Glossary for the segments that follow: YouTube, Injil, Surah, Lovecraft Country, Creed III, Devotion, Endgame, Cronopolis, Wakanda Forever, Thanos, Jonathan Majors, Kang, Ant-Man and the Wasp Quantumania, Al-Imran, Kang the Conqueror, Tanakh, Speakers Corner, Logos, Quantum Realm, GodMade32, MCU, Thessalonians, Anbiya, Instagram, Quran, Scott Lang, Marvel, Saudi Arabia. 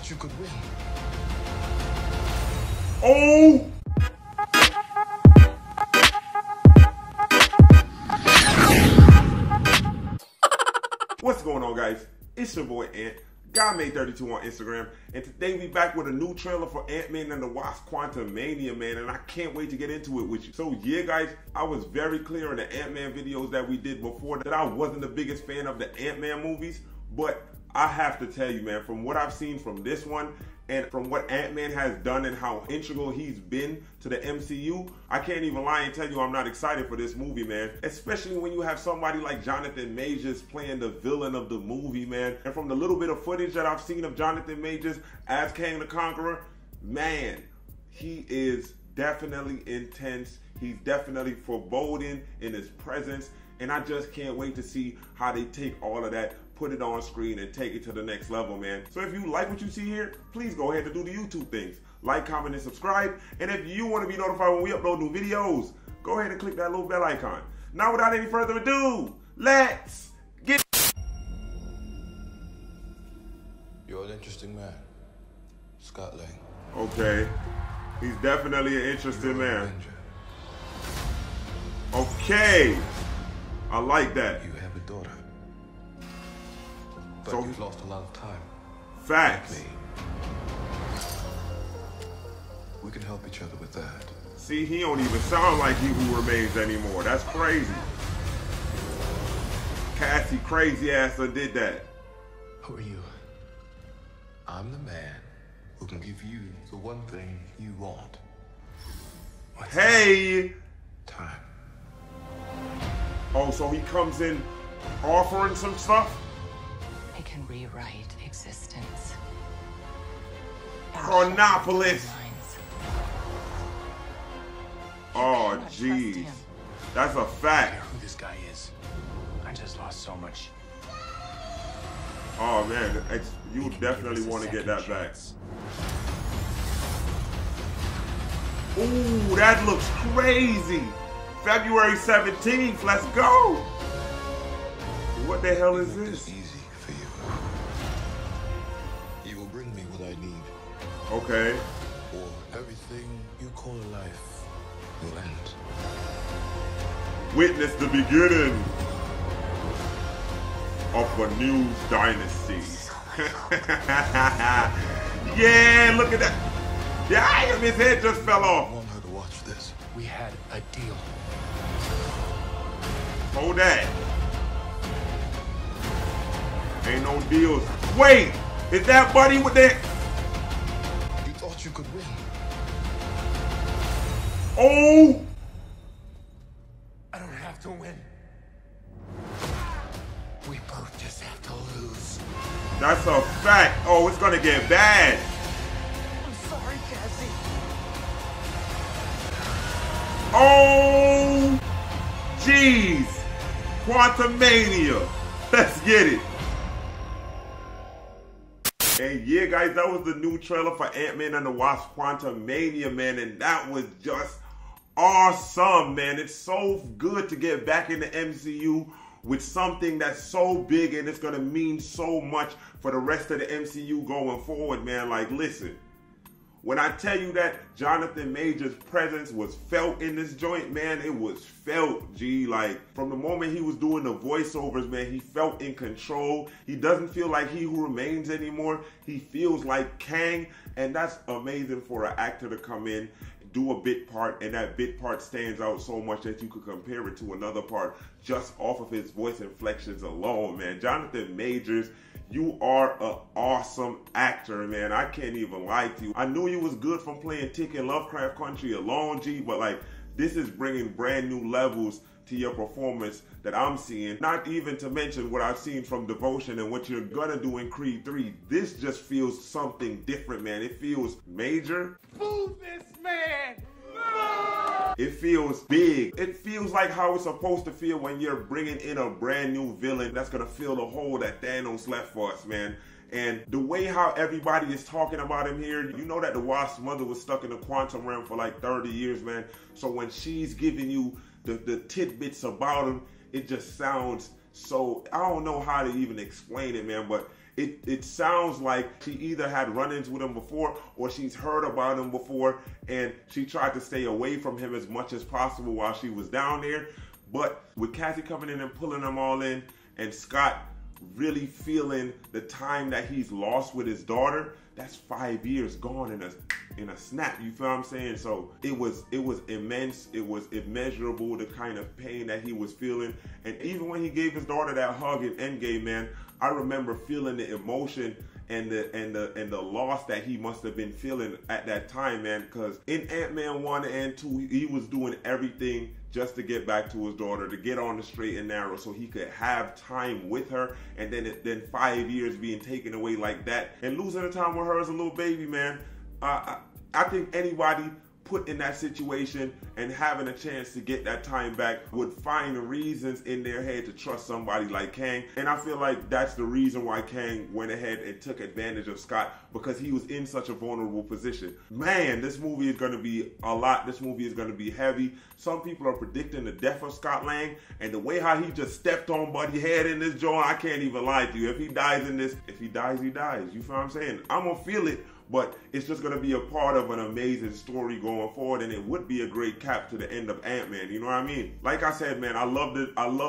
thought you could win. Oh! What's going on, guys? It's your boy Ant, GodMade32 on Instagram, and today we back with a new trailer for Ant-Man and the Wasp Quantumania, man, and I can't wait to get into it with you. So yeah, guys, I was very clear in the Ant-Man videos that we did before that I wasn't the biggest fan of the Ant-Man movies, but I have to tell you, man, from what I've seen from this one and from what Ant-Man has done and how integral he's been to the MCU, I can't even lie and tell you I'm not excited for this movie, man. Especially when you have somebody like Jonathan Majors playing the villain of the movie, man. And from the little bit of footage that I've seen of Jonathan Majors as Kang the Conqueror, man, he is definitely intense. He's definitely foreboding in his presence. And I just can't wait to see how they take all of that, put it on screen, and take it to the next level, man. So if you like what you see here, please go ahead and do the YouTube things. Like, comment, and subscribe. And if you want to be notified when we upload new videos, go ahead and click that little bell icon. Now, without any further ado, let's get... You're an interesting man, Scott Lang. Okay. He's definitely an interesting man. Okay. I like that. You have a daughter. But so, you've lost a lot of time. Facts. Like me. We can help each other with that. See, he don't even sound like He Who Remains anymore. That's crazy. Cassie crazy ass that did that. Who are you? I'm the man who can give you the one thing you want. What's hey! That? Time. Oh, so he comes in offering some stuff? They can rewrite existence. Cronopolis! Oh, jeez. That's a fact. I don't know who this guy is. I just lost so much. Oh, man. You definitely want to get that back. Ooh, that looks crazy. February 17th. Let's go. What the hell is this? Okay. Or everything you call a life will end. Witness the beginning of a new dynasty. Yeah, look at that. Yeah, his head just fell off. I want her to watch this. We had a deal. Hold that. Ain't no deals. Wait, is that buddy with that? You could win. Oh! I don't have to win. We both just have to lose. That's a fact. Oh, it's gonna get bad. I'm sorry, Cassie. Oh! Jeez! Quantumania. Let's get it. And yeah, guys, that was the new trailer for Ant-Man and the Wasp Quantumania, man, and that was just awesome, man. It's so good to get back in the MCU with something that's so big and it's going to mean so much for the rest of the MCU going forward, man. Like, listen, when I tell you that Jonathan Majors' presence was felt in this joint, man, it was felt, G. Like, from the moment he was doing the voiceovers, man, he felt in control. He doesn't feel like He Who Remains anymore. He feels like Kang, and that's amazing for an actor to come in, do a bit part, and that bit part stands out so much that you could compare it to another part just off of his voice inflections alone, man. Jonathan Majors, you are an awesome actor, man. I can't even lie to you. I knew you was good from playing Tick in Lovecraft Country alone, G, but like, this is bringing brand new levels to your performance that I'm seeing. Not even to mention what I've seen from Devotion and what you're gonna do in Creed III. This just feels something different, man. It feels major. Move this man! It feels big. It feels like how it's supposed to feel when you're bringing in a brand new villain that's gonna fill the hole that Thanos left for us, man. And the way how everybody is talking about him here, you know that the Wasp's mother was stuck in the Quantum Realm for like 30 years, man. So when she's giving you the tidbits about him, it just sounds so, I don't know how to even explain it, man, but It sounds like she either had run-ins with him before or she's heard about him before and she tried to stay away from him as much as possible while she was down there. But with Cassie coming in and pulling them all in and Scott really feeling the time that he's lost with his daughter, that's 5 years gone in a snap, you feel what I'm saying? So it was immense, it was immeasurable, the kind of pain that he was feeling. And even when he gave his daughter that hug in Endgame, man, I remember feeling the emotion and the loss that he must have been feeling at that time, man, because in Ant-Man 1 and 2, he was doing everything just to get back to his daughter, to get on the straight and narrow so he could have time with her. And then 5 years being taken away like that and losing the time with her as a little baby, man. I think anybody put in that situation and having a chance to get that time back would find reasons in their head to trust somebody like Kang. And I feel like that's the reason why Kang went ahead and took advantage of Scott, because he was in such a vulnerable position. Man, this movie is gonna be a lot. This movie is gonna be heavy. Some people are predicting the death of Scott Lang, and the way how he just stepped on Buddy Head in this joint, I can't even lie to you. If he dies in this, if he dies, he dies. You feel what I'm saying? I'm gonna feel it. But it's just going to be a part of an amazing story going forward, and it would be a great cap to the end of Ant-Man, you know what I mean? Like I said, man, I love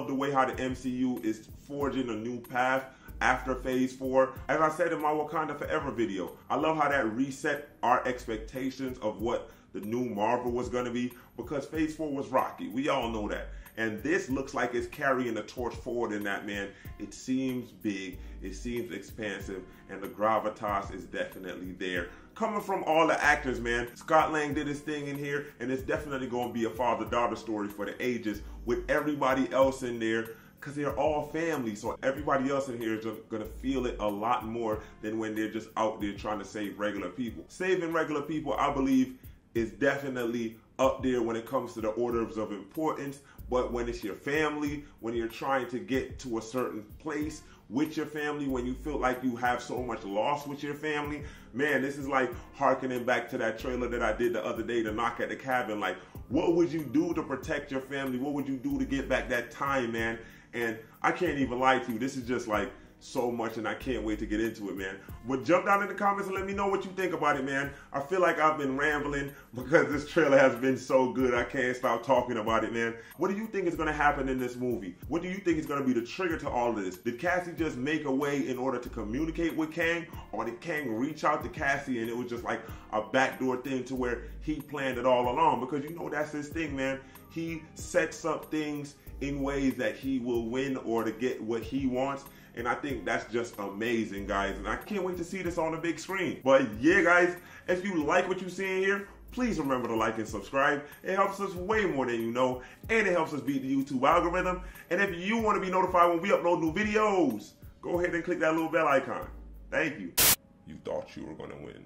the way how the MCU is forging a new path after Phase 4. As I said in my Wakanda Forever video, I love how that reset our expectations of what the new Marvel was going to be, because Phase 4 was rocky. We all know that. And this looks like it's carrying the torch forward in that, man. It seems big, it seems expansive, and the gravitas is definitely there. Coming from all the actors, man, Scott Lang did his thing in here, and it's definitely gonna be a father-daughter story for the ages with everybody else in there, because they're all family, so everybody else in here is just gonna feel it a lot more than when they're just out there trying to save regular people. Saving regular people, I believe, is definitely up there when it comes to the orders of importance. But when it's your family, when you're trying to get to a certain place with your family, when you feel like you have so much loss with your family, man, this is like hearkening back to that trailer that I did the other day, The Knock at the Cabin. Like, what would you do to protect your family? What would you do to get back that time, man? And I can't even lie to you, this is just like so much, and I can't wait to get into it, man. But jump down in the comments and let me know what you think about it, man. I feel like I've been rambling because this trailer has been so good. I can't stop talking about it, man. What do you think is gonna happen in this movie? What do you think is gonna be the trigger to all of this? Did Cassie just make a way in order to communicate with Kang, or did Kang reach out to Cassie and it was just like a backdoor thing to where he planned it all along? Because you know that's his thing, man. He sets up things in ways that he will win or to get what he wants. And I think that's just amazing, guys. And I can't wait to see this on the big screen. But yeah, guys, if you like what you're seeing here, please remember to like and subscribe. It helps us way more than you know. And it helps us beat the YouTube algorithm. And if you want to be notified when we upload new videos, go ahead and click that little bell icon. Thank you. You thought you were going to win.